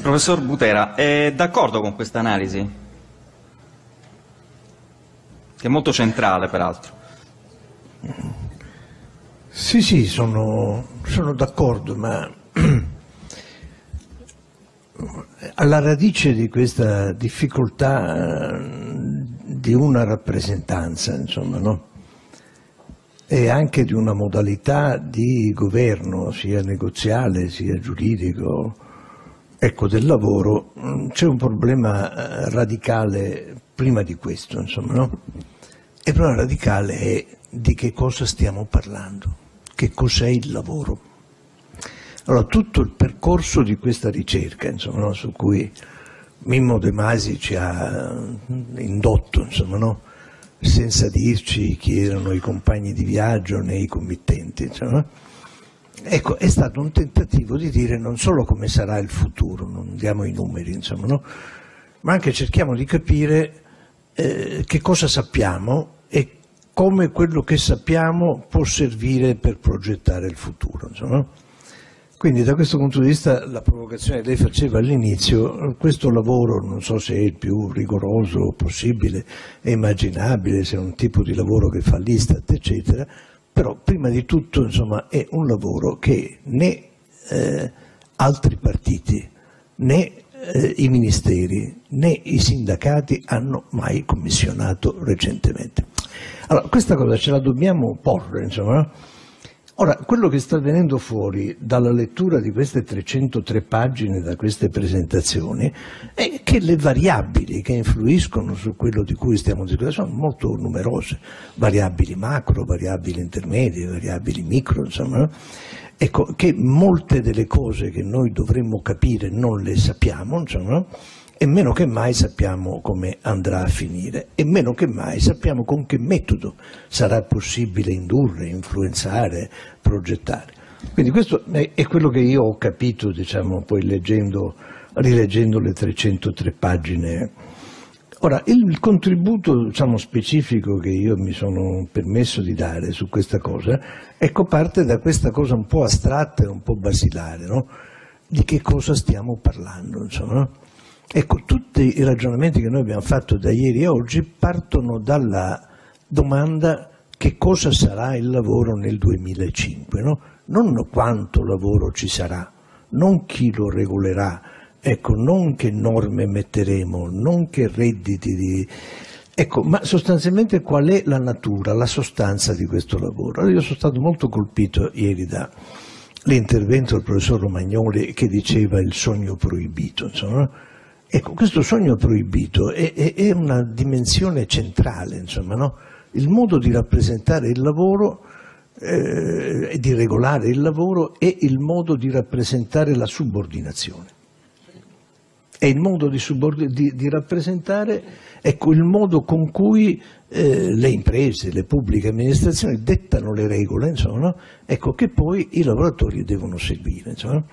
Professor Butera, è d'accordo con questa analisi? Che è molto centrale, peraltro. Sì, sì, sono d'accordo, ma alla radice di questa difficoltà di una rappresentanza, insomma, no? E anche di una modalità di governo, sia negoziale, sia giuridico, ecco, del lavoro, c'è un problema radicale prima di questo, insomma, no? E il problema radicale è di che cosa stiamo parlando, che cos'è il lavoro. Allora, tutto il percorso di questa ricerca, insomma, no? Su cui Mimmo De Masi ci ha indotto, insomma, no? Senza dirci chi erano i compagni di viaggio né i committenti, insomma, no? Ecco, è stato un tentativo di dire non solo come sarà il futuro, non diamo i numeri, insomma, no? Ma anche cerchiamo di capire che cosa sappiamo e come quello che sappiamo può servire per progettare il futuro, insomma. Quindi da questo punto di vista la provocazione che lei faceva all'inizio, questo lavoro non so se è il più rigoroso possibile e immaginabile, se è un tipo di lavoro che fa l'Istat eccetera, però prima di tutto, insomma, è un lavoro che né altri partiti né i ministeri né i sindacati hanno mai commissionato recentemente. Allora, questa cosa ce la dobbiamo porre, insomma. Ora, quello che sta venendo fuori dalla lettura di queste 303 pagine, da queste presentazioni, è che le variabili che influiscono su quello di cui stiamo discutendo sono molto numerose, variabili macro, variabili intermedie, variabili micro, insomma, no? Ecco, che molte delle cose che noi dovremmo capire non le sappiamo, insomma, e meno che mai sappiamo come andrà a finire, e meno che mai sappiamo con che metodo sarà possibile indurre, influenzare, progettare. Quindi questo è quello che io ho capito, diciamo, poi rileggendo le 303 pagine. Ora, il contributo, diciamo, specifico che io mi sono permesso di dare su questa cosa, ecco, parte da questa cosa un po' astratta e un po' basilare, no? Di che cosa stiamo parlando, insomma. Ecco, tutti i ragionamenti che noi abbiamo fatto da ieri a oggi partono dalla domanda che cosa sarà il lavoro nel 2005, no? Non quanto lavoro ci sarà, non chi lo regolerà, ecco, non che norme metteremo, non che redditi di... Ecco, ma sostanzialmente qual è la natura, la sostanza di questo lavoro? Allora, io sono stato molto colpito ieri dall'intervento del professor Romagnoli che diceva il sogno proibito, insomma. Ecco, questo sogno proibito è una dimensione centrale, insomma, no? Il modo di rappresentare il lavoro e di regolare il lavoro è il modo di rappresentare la subordinazione. È il modo di rappresentare, ecco, il modo con cui le imprese, le pubbliche amministrazioni dettano le regole, insomma, ecco, che poi i lavoratori devono seguire, insomma.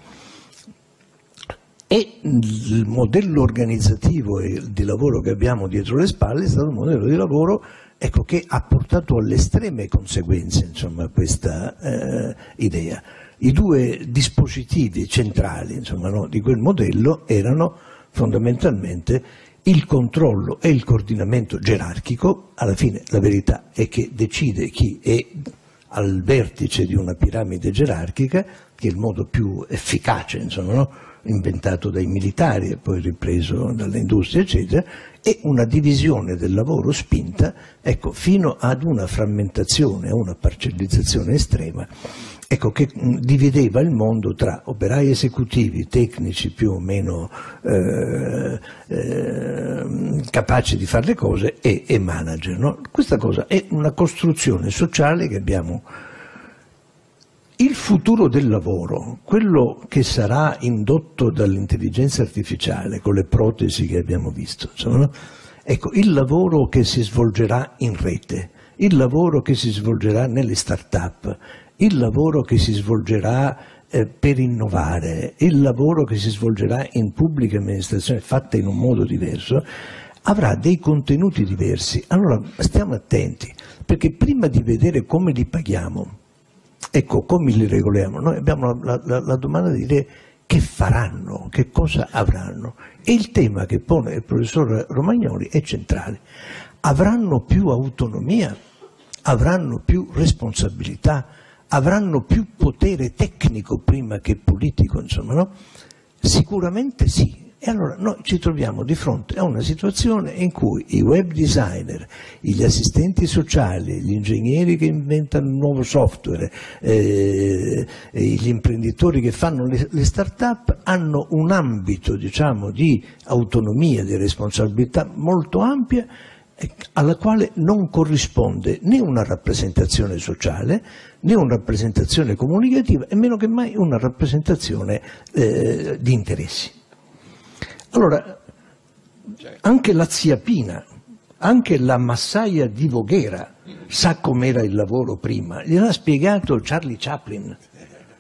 E il modello organizzativo di lavoro che abbiamo dietro le spalle è stato un modello di lavoro, ecco, che ha portato alle estreme conseguenze, insomma, questa idea. I due dispositivi centrali, insomma, no, di quel modello erano fondamentalmente il controllo e il coordinamento gerarchico. Alla fine la verità è che decide chi è al vertice di una piramide gerarchica, che è il modo più efficace, insomma, no? Inventato dai militari e poi ripreso dalle industrie, eccetera, e una divisione del lavoro spinta, ecco, fino ad una frammentazione, una parcellizzazione estrema, ecco, che divideva il mondo tra operai esecutivi, tecnici più o meno capaci di fare le cose, e manager, no? Questa cosa è una costruzione sociale che abbiamo. Il futuro del lavoro, quello che sarà indotto dall'intelligenza artificiale, con le protesi che abbiamo visto, insomma, ecco, il lavoro che si svolgerà in rete, il lavoro che si svolgerà nelle start-up, il lavoro che si svolgerà per innovare, il lavoro che si svolgerà in pubbliche amministrazioni fatte in un modo diverso, avrà dei contenuti diversi. Allora stiamo attenti, perché prima di vedere come li paghiamo, ecco, come li regoliamo, noi abbiamo la domanda di dire che faranno, che cosa avranno. E il tema che pone il professor Romagnoli è centrale. Avranno più autonomia, avranno più responsabilità, avranno più potere tecnico prima che politico, insomma, no? Sicuramente sì. E allora noi ci troviamo di fronte a una situazione in cui i web designer, gli assistenti sociali, gli ingegneri che inventano nuovo software, gli imprenditori che fanno le start-up hanno un ambito, diciamo, di autonomia, di responsabilità molto ampia, alla quale non corrisponde né una rappresentazione sociale, né una rappresentazione comunicativa e meno che mai una rappresentazione di interessi. Allora, anche la Ziapina, anche la massaia di Voghera sa com'era il lavoro prima, gliel'ha spiegato Charlie Chaplin.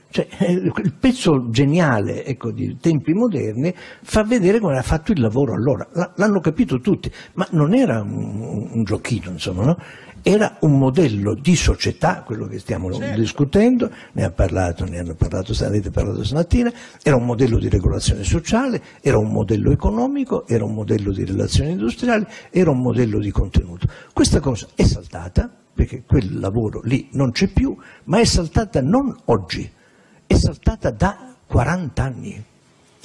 Cioè, il pezzo geniale, ecco, di tempi moderni fa vedere come ha fatto il lavoro allora. L'hanno capito tutti, ma non era un giochino, insomma, no? Era un modello di società, quello che stiamo discutendo, ne avete parlato stamattina, era un modello di regolazione sociale, era un modello economico, era un modello di relazioni industriali, era un modello di contenuto. Questa cosa è saltata, perché quel lavoro lì non c'è più, ma è saltata non oggi, è saltata da 40 anni.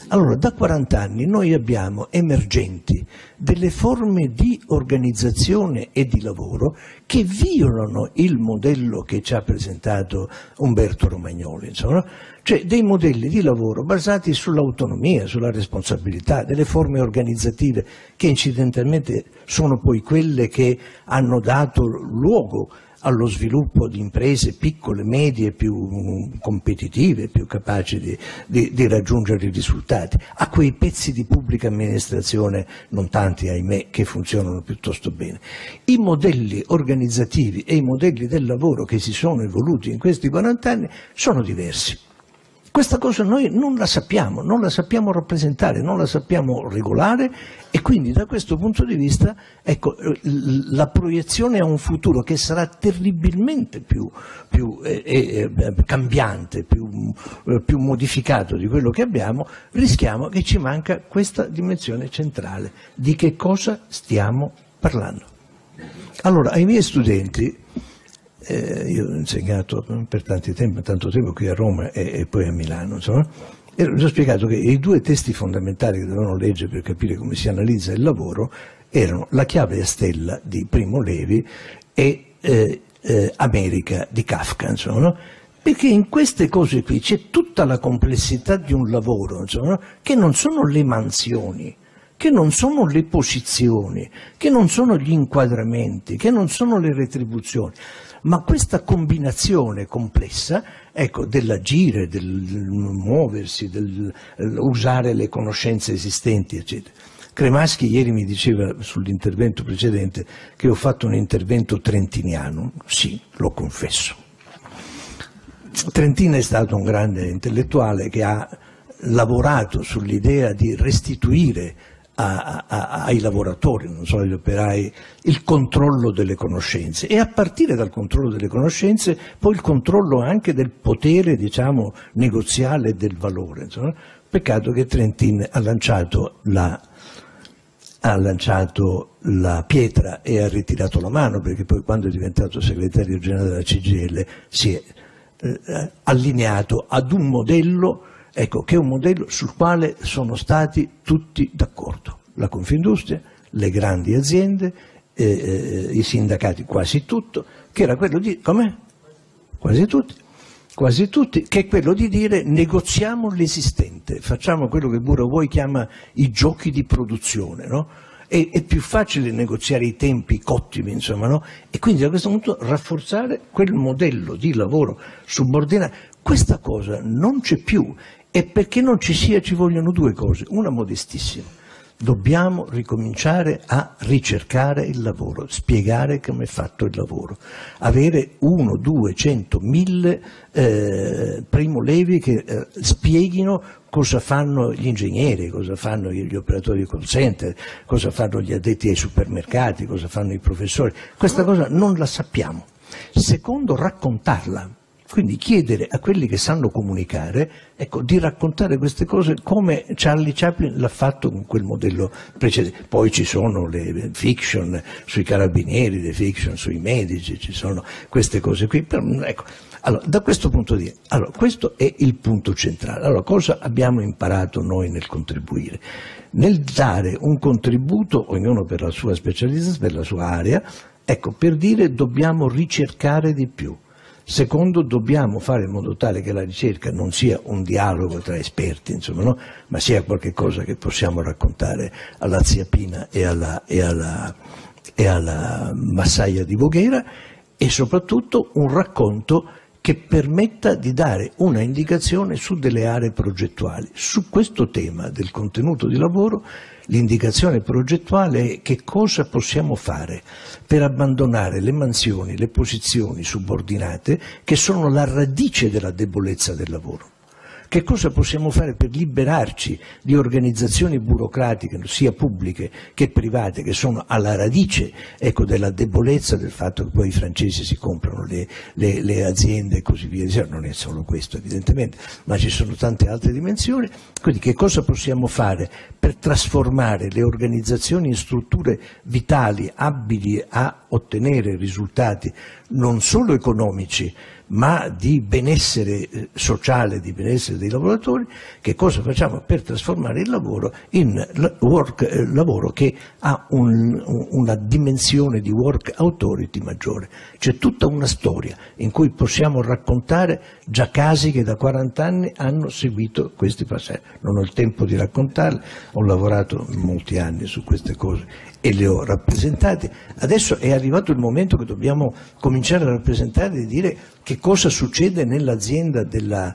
Allora, da 40 anni noi abbiamo emergenti delle forme di organizzazione e di lavoro che violano il modello che ci ha presentato Umberto Romagnoli, insomma, cioè dei modelli di lavoro basati sull'autonomia, sulla responsabilità, delle forme organizzative che incidentalmente sono poi quelle che hanno dato luogo allo sviluppo di imprese piccole, medie, più competitive, più capaci di raggiungere i risultati, a quei pezzi di pubblica amministrazione, non tanti ahimè, che funzionano piuttosto bene. I modelli organizzativi e i modelli del lavoro che si sono evoluti in questi 40 anni sono diversi. Questa cosa noi non la sappiamo rappresentare, non la sappiamo regolare e quindi da questo punto di vista, ecco, la proiezione a un futuro che sarà terribilmente più cambiante, più modificato di quello che abbiamo, rischiamo che ci manca questa dimensione centrale. Di che cosa stiamo parlando? Allora, ai miei studenti... io ho insegnato per tanto tempo qui a Roma e poi a Milano, insomma, e ho spiegato che i due testi fondamentali che dovevano leggere per capire come si analizza il lavoro erano La chiave a stella di Primo Levi e America di Kafka, insomma, no? Perché in queste cose qui c'è tutta la complessità di un lavoro, insomma, no? Che non sono le mansioni, che non sono le posizioni, che non sono gli inquadramenti, che non sono le retribuzioni, ma questa combinazione complessa, ecco, dell'agire, del muoversi, dell'usare le conoscenze esistenti, eccetera. Cremaschi ieri mi diceva sull'intervento precedente che ho fatto un intervento trentiniano, sì, lo confesso. Trentin è stato un grande intellettuale che ha lavorato sull'idea di restituire ai lavoratori, non solo agli operai, il controllo delle conoscenze e a partire dal controllo delle conoscenze poi il controllo anche del potere, diciamo, negoziale e del valore, insomma. Peccato che Trentin ha lanciato la pietra e ha ritirato la mano, perché poi quando è diventato segretario generale della CGIL si è allineato ad un modello, ecco, che è un modello sul quale sono stati tutti d'accordo, la Confindustria, le grandi aziende, i sindacati, quasi tutto, che era quello di, com'è? Quasi tutti, che è quello di dire negoziamo l'esistente, facciamo quello che Buravuoi chiama i giochi di produzione, no? È più facile negoziare i tempi cottimi, insomma, no? E quindi a questo punto rafforzare quel modello di lavoro subordinato. Questa cosa non c'è più. E perché non ci sia ci vogliono due cose, una modestissima, dobbiamo ricominciare a ricercare il lavoro, spiegare come è fatto il lavoro, avere 1, 2, 100, 1000 Primo Levi che spieghino cosa fanno gli ingegneri, cosa fanno gli operatori call center, cosa fanno gli addetti ai supermercati, cosa fanno i professori, questa cosa non la sappiamo. Secondo, raccontarla. Quindi chiedere a quelli che sanno comunicare, ecco, di raccontare queste cose come Charlie Chaplin l'ha fatto con quel modello precedente. Poi ci sono le fiction sui carabinieri, le fiction sui medici, ci sono queste cose qui. Ecco. Allora, da questo punto di vista, allora, questo è il punto centrale. Allora, cosa abbiamo imparato noi nel contribuire? Nel dare un contributo, ognuno per la sua specializzazione, per la sua area, ecco, per dire dobbiamo ricercare di più. Secondo, dobbiamo fare in modo tale che la ricerca non sia un dialogo tra esperti, insomma, no? Ma sia qualcosa che possiamo raccontare alla zia Pina e alla massaia di Voghera, e soprattutto un racconto che permetta di dare una indicazione su delle aree progettuali. Su questo tema del contenuto di lavoro, l'indicazione progettuale è che cosa possiamo fare per abbandonare le mansioni, le posizioni subordinate che sono la radice della debolezza del lavoro. Che cosa possiamo fare per liberarci di organizzazioni burocratiche, sia pubbliche che private, che sono alla radice, ecco, della debolezza del fatto che poi i francesi si comprano le aziende e così via. Non è solo questo, evidentemente, ma ci sono tante altre dimensioni. Quindi che cosa possiamo fare per trasformare le organizzazioni in strutture vitali, abili a ottenere risultati non solo economici, ma di benessere sociale, di benessere dei lavoratori? Che cosa facciamo per trasformare il lavoro in lavoro che ha una dimensione di work authority maggiore? C'è tutta una storia in cui possiamo raccontare già casi che da 40 anni hanno seguito questi passaggi. Non ho il tempo di raccontarli, ho lavorato molti anni su queste cose e le ho rappresentate. Adesso è arrivato il momento che dobbiamo cominciare a rappresentare e dire che cosa succede nell'azienda della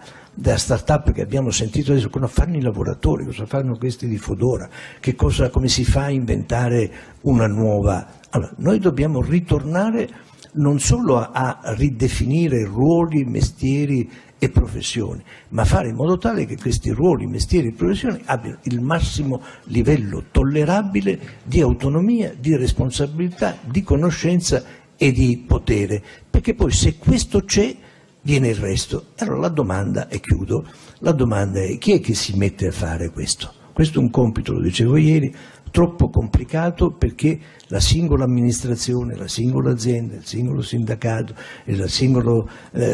start-up che abbiamo sentito adesso, cosa fanno i lavoratori, cosa fanno questi di Foodora, che cosa, come si fa a inventare una nuova... Allora, noi dobbiamo ritornare non solo a ridefinire ruoli, mestieri e professioni, ma fare in modo tale che questi ruoli, mestieri e professioni abbiano il massimo livello tollerabile di autonomia, di responsabilità, di conoscenza e di potere, perché poi se questo c'è viene il resto. Allora la domanda, e chiudo, la domanda è: chi è che si mette a fare questo? Questo è un compito, lo dicevo ieri, troppo complicato, perché la singola amministrazione, la singola azienda, il singolo sindacato e il singolo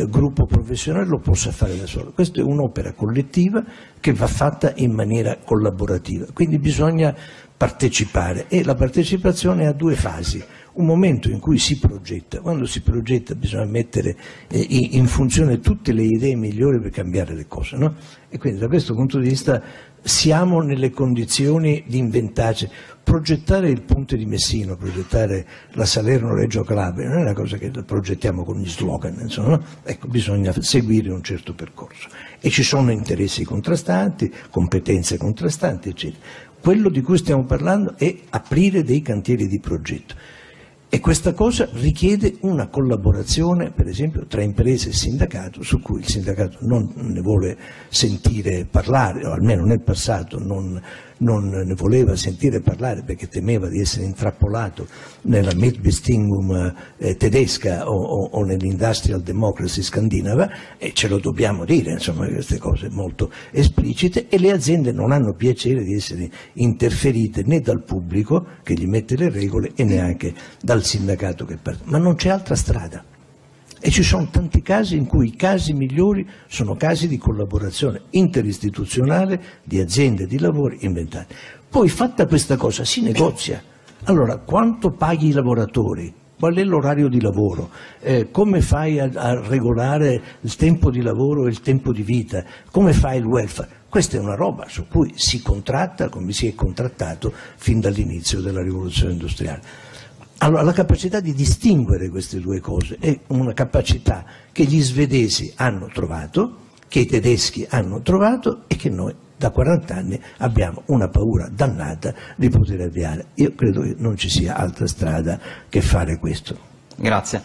gruppo professionale lo possa fare da solo. Questa è un'opera collettiva che va fatta in maniera collaborativa, quindi bisogna partecipare, e la partecipazione ha due fasi. Un momento in cui si progetta, quando si progetta bisogna mettere in funzione tutte le idee migliori per cambiare le cose, no? E quindi da questo punto di vista siamo nelle condizioni di inventarci. Progettare il ponte di Messina, progettare la Salerno-Reggio Calabria non è una cosa che progettiamo con gli slogan, insomma, no? Ecco, bisogna seguire un certo percorso e ci sono interessi contrastanti, competenze contrastanti, eccetera. Quello di cui stiamo parlando è aprire dei cantieri di progetto. E questa cosa richiede una collaborazione, per esempio, tra imprese e sindacato, su cui il sindacato non ne vuole sentire parlare, o almeno nel passato non ne voleva sentire parlare perché temeva di essere intrappolato nella Mitbestimmung tedesca o nell'industrial democracy scandinava, e ce lo dobbiamo dire, insomma, queste cose molto esplicite, e le aziende non hanno piacere di essere interferite né dal pubblico che gli mette le regole e neanche dal sindacato che parte. Ma non c'è altra strada. E ci sono tanti casi in cui i casi migliori sono casi di collaborazione interistituzionale, di aziende, di lavori inventati. Poi, fatta questa cosa, si negozia. Allora, quanto paghi i lavoratori? Qual è l'orario di lavoro? Come fai a regolare il tempo di lavoro e il tempo di vita? Come fai il welfare? Questa è una roba su cui si contratta, come si è contrattato fin dall'inizio della rivoluzione industriale. Allora, la capacità di distinguere queste due cose è una capacità che gli svedesi hanno trovato, che i tedeschi hanno trovato e che noi da 40 anni abbiamo una paura dannata di poter avviare. Io credo che non ci sia altra strada che fare questo. Grazie.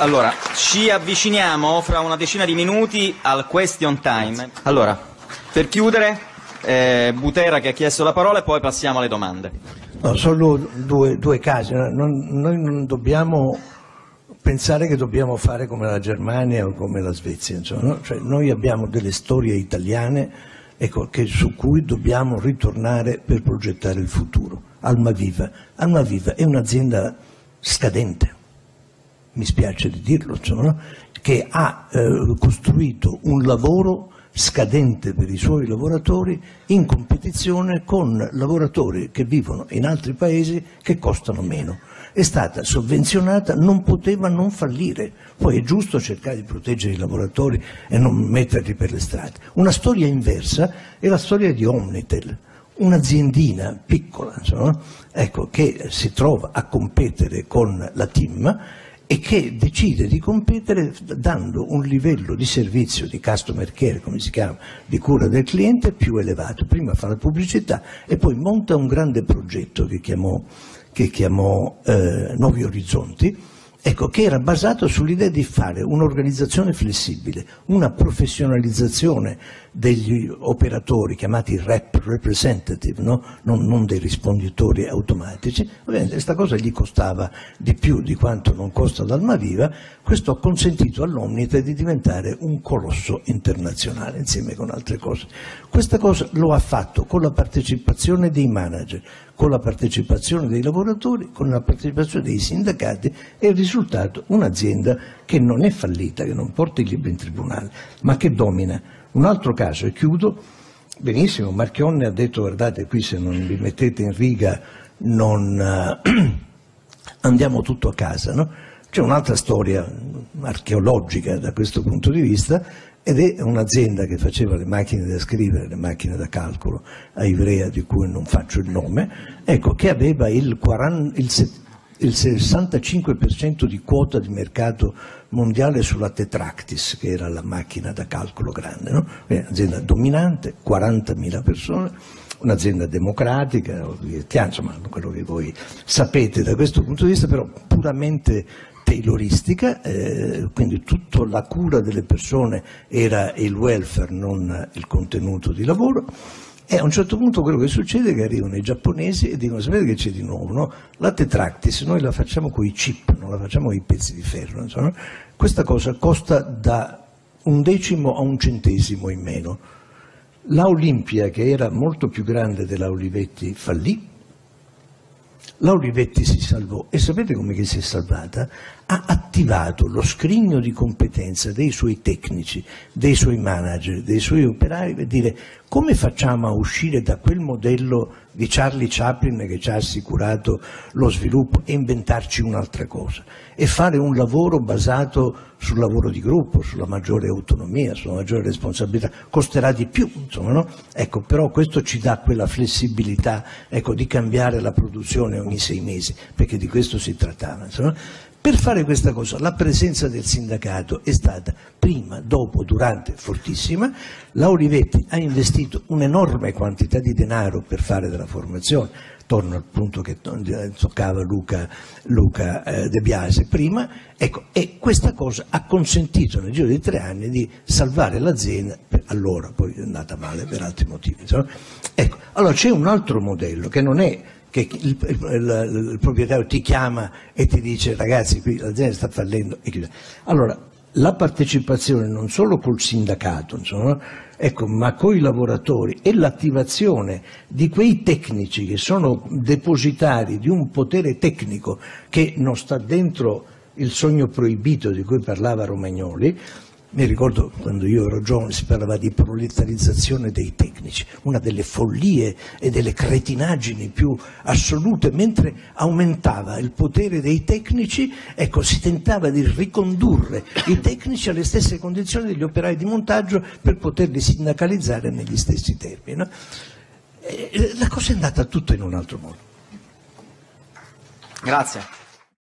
Allora, ci avviciniamo fra una decina di minuti al question time. Grazie. Allora, per chiudere, Butera che ha chiesto la parola e poi passiamo alle domande. No, solo due casi, noi non dobbiamo pensare che dobbiamo fare come la Germania o come la Svezia, insomma, no? Cioè, noi abbiamo delle storie italiane, ecco, che, su cui dobbiamo ritornare per progettare il futuro. Almaviva. Almaviva è un'azienda scadente, mi spiace di dirlo, insomma, no? Che ha costruito un lavoro scadente per i suoi lavoratori in competizione con lavoratori che vivono in altri paesi che costano meno. È stata sovvenzionata, non poteva non fallire. Poi è giusto cercare di proteggere i lavoratori e non metterli per le strade. Una storia inversa è la storia di Omnitel, un'aziendina piccola, insomma, ecco, che si trova a competere con la TIM e che decide di competere dando un livello di servizio, di customer care, come si chiama, di cura del cliente più elevato. Prima fa la pubblicità e poi monta un grande progetto che chiamò Nuovi Orizzonti, ecco, che era basato sull'idea di fare un'organizzazione flessibile, una professionalizzazione degli operatori chiamati representative, no? non dei risponditori automatici. Ovviamente questa cosa gli costava di più di quanto non costa ad Almaviva. Questo ha consentito all'Omnitel di diventare un colosso internazionale insieme con altre cose. Questa cosa lo ha fatto con la partecipazione dei manager, con la partecipazione dei lavoratori, con la partecipazione dei sindacati, e il risultato un'azienda che non è fallita, che non porta il libro in tribunale, ma che domina. Un altro caso, e chiudo, benissimo, Marchionne ha detto: guardate, qui se non vi mettete in riga non andiamo tutto a casa, no? C'è un'altra storia archeologica da questo punto di vista, ed è un'azienda che faceva le macchine da scrivere, le macchine da calcolo a Ivrea, di cui non faccio il nome, ecco, che aveva il 65% di quota di mercato mondiale sulla Tetractys, che era la macchina da calcolo grande, no? Un'azienda dominante, 40.000 persone, un'azienda democratica, insomma, quello che voi sapete da questo punto di vista, però puramente tayloristica, quindi tutta la cura delle persone era il welfare, non il contenuto di lavoro. E a un certo punto quello che succede è che arrivano i giapponesi e dicono: sapete che c'è di nuovo, no? La Tetractys noi la facciamo con i chip, non la facciamo con i pezzi di ferro, insomma. Questa cosa costa da 1 decimo a 1 centesimo in meno. La Olympia, che era molto più grande della Olivetti, fallì. La Olivetti si salvò, e sapete come che si è salvata? Ha attivato lo scrigno di competenza dei suoi tecnici, dei suoi manager, dei suoi operai, per dire: come facciamo a uscire da quel modello di Charlie Chaplin che ci ha assicurato lo sviluppo e inventarci un'altra cosa, e fare un lavoro basato sul lavoro di gruppo, sulla maggiore autonomia, sulla maggiore responsabilità? Costerà di più, insomma, no? Ecco, però questo ci dà quella flessibilità, ecco, di cambiare la produzione ogni 6 mesi, perché di questo si trattava, insomma. Per fare questa cosa la presenza del sindacato è stata prima, dopo, durante fortissima. La Olivetti ha investito un'enorme quantità di denaro per fare della formazione, torno al punto che toccava Luca De Biase prima, ecco, e questa cosa ha consentito nel giro di 3 anni di salvare l'azienda, allora poi è andata male per altri motivi. Ecco, allora c'è un altro modello che non è che il proprietario ti chiama e ti dice: ragazzi, qui l'azienda sta fallendo. Allora, la partecipazione non solo col sindacato, insomma, ecco, ma coi lavoratori, e l'attivazione di quei tecnici che sono depositari di un potere tecnico che non sta dentro il sogno proibito di cui parlava Romagnoli. Mi ricordo quando io ero giovane si parlava di proletarizzazione dei tecnici, una delle follie e delle cretinaggini più assolute. Mentre aumentava il potere dei tecnici, ecco, si tentava di ricondurre i tecnici alle stesse condizioni degli operai di montaggio per poterli sindacalizzare negli stessi termini, no? La cosa è andata tutto in un altro modo. Grazie.